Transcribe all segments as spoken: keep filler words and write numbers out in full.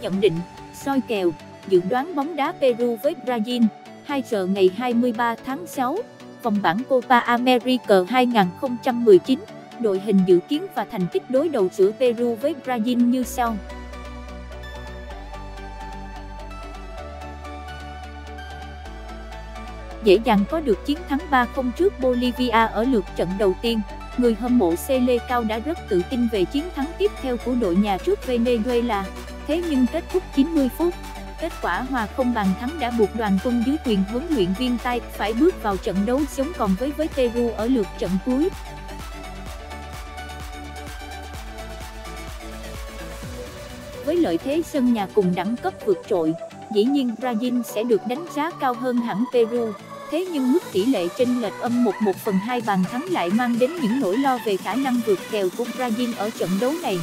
Nhận định, soi kèo, dự đoán bóng đá Peru với Brazil, hai giờ ngày hai mươi ba tháng sáu, vòng bảng Copa America hai không một chín, đội hình dự kiến và thành tích đối đầu giữa Peru với Brazil như sau. Dễ dàng có được chiến thắng ba không trước Bolivia ở lượt trận đầu tiên, người hâm mộ Selecao đã rất tự tin về chiến thắng tiếp theo của đội nhà trước Venezuela. Thế nhưng kết thúc chín mươi phút, kết quả hòa không bàn thắng đã buộc đoàn quân dưới quyền huấn luyện viên Tite phải bước vào trận đấu sống còn với với Peru ở lượt trận cuối. Với lợi thế sân nhà cùng đẳng cấp vượt trội, dĩ nhiên Brazil sẽ được đánh giá cao hơn hẳn Peru. Thế nhưng mức tỷ lệ chênh lệch âm một một phần hai bàn thắng lại mang đến những nỗi lo về khả năng vượt kèo của Brazil ở trận đấu này.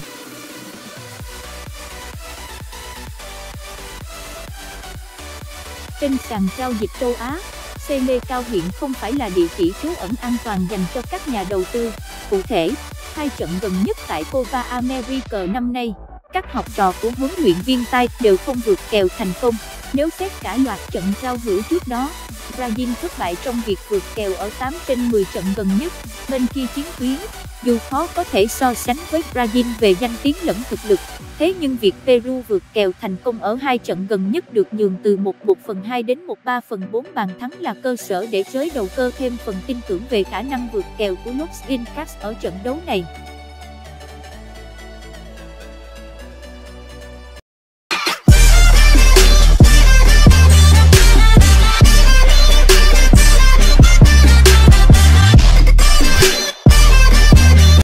Trên sàn giao dịch châu Á, Selecao hiện không phải là địa chỉ trú ẩn an toàn dành cho các nhà đầu tư. Cụ thể, hai trận gần nhất tại Copa America năm nay, các học trò của huấn luyện viên Tite đều không vượt kèo thành công. Nếu xét cả loạt trận giao hữu trước đó, Brazil thất bại trong việc vượt kèo ở tám trên mười trận gần nhất. Bên kia chiến tuyến, dù khó có thể so sánh với Brazil về danh tiếng lẫn thực lực, thế nhưng việc Peru vượt kèo thành công ở hai trận gần nhất được nhường từ một một phần hai đến một ba phần bốn bàn thắng là cơ sở để giới đầu cơ thêm phần tin tưởng về khả năng vượt kèo của Noxincast ở trận đấu này.